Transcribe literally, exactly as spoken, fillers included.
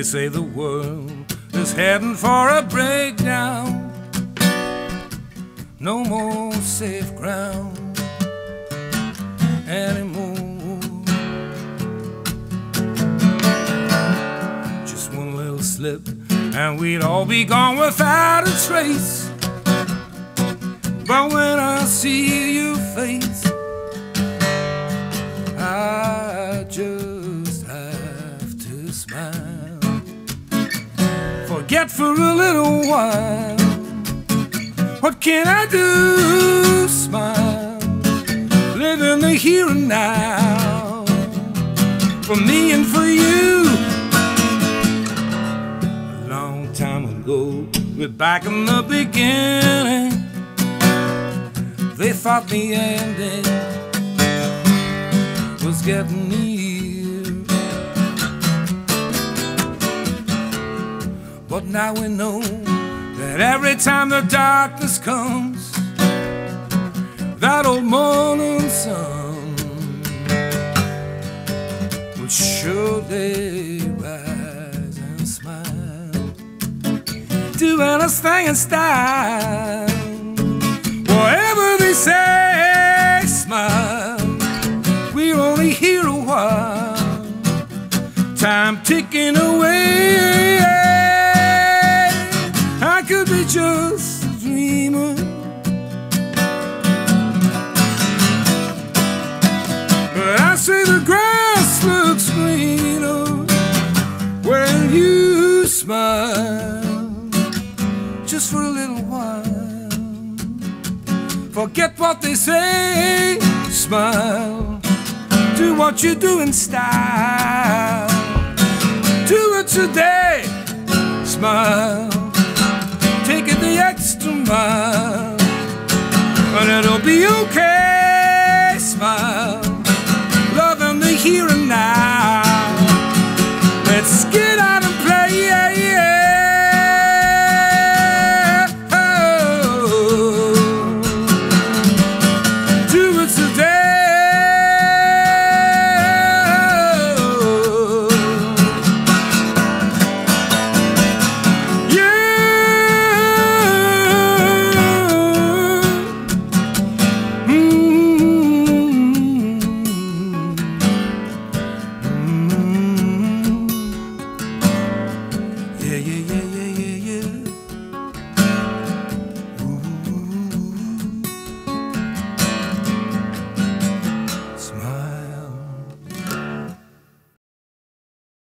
They say the world is heading for a breakdown. No more safe ground anymore. Just one little slip and we'd all be gone without a trace. But when I see your face, I just have to smile. Forget for a little while. What can I do? Smile. Live in the here and now. For me and for you. A long time ago, we're back in the beginning. They thought the ending was getting near, but now we know that every time the darkness comes, that old morning sun will surely rise and smile. Doing us thing in style. Whatever they say, smile. We're only here a while. Time ticking away. I could be just a dreamer, but I say the grass looks greener when you smile. Just for a little while. Forget what they say, smile. Do what you do in style. Do it today, smile. Take it the extra mile, and it'll be okay, smile. Love in the here and now. Let's get out and play, yeah, yeah. Yeah, yeah, yeah.